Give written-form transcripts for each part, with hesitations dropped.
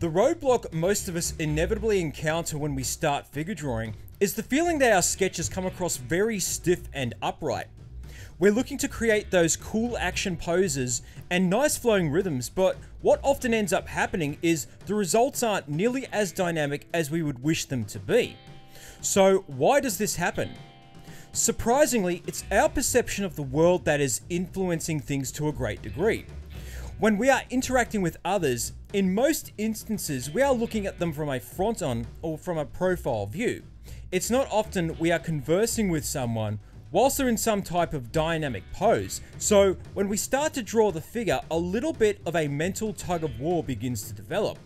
The roadblock most of us inevitably encounter when we start figure drawing is the feeling that our sketches come across very stiff and upright. We're looking to create those cool action poses and nice flowing rhythms, but what often ends up happening is the results aren't nearly as dynamic as we would wish them to be. So why does this happen? Surprisingly, it's our perception of the world that is influencing things to a great degree. When we are interacting with others, in most instances we are looking at them from a front-on or from a profile view. It's not often we are conversing with someone whilst they're in some type of dynamic pose, so when we start to draw the figure, a little bit of a mental tug-of-war begins to develop.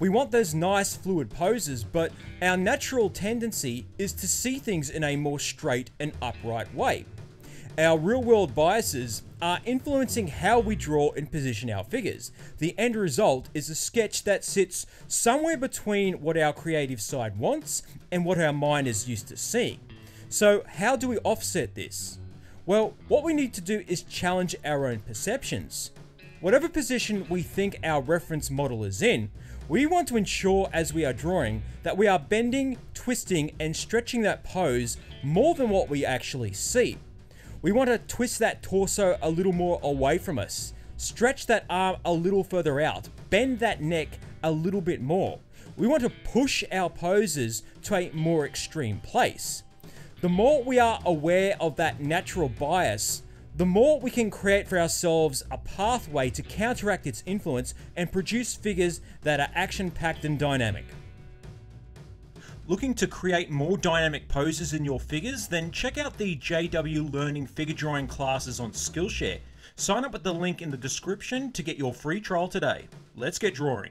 We want those nice fluid poses, but our natural tendency is to see things in a more straight and upright way. Our real-world biases are influencing how we draw and position our figures. The end result is a sketch that sits somewhere between what our creative side wants and what our mind is used to seeing. So how do we offset this? Well, what we need to do is challenge our own perceptions. Whatever position we think our reference model is in, we want to ensure as we are drawing that we are bending, twisting, and stretching that pose more than what we actually see. We want to twist that torso a little more away from us, stretch that arm a little further out, bend that neck a little bit more. We want to push our poses to a more extreme place. The more we are aware of that natural bias, the more we can create for ourselves a pathway to counteract its influence and produce figures that are action-packed and dynamic. Looking to create more dynamic poses in your figures? Then check out the JW Learning figure drawing classes on Skillshare. Sign up with the link in the description to get your free trial today. Let's get drawing.